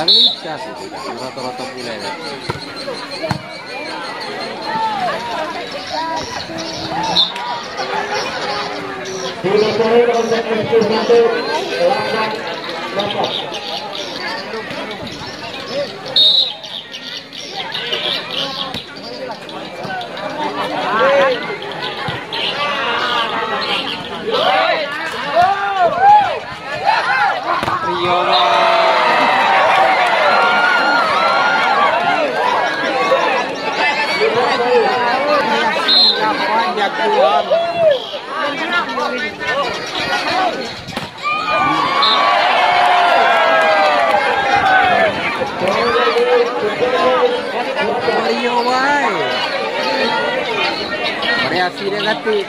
Lalu ini dikasih rata-rata mulai. Priora. Variasi negatif.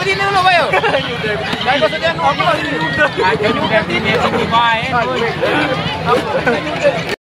berdiri dulu, Pak.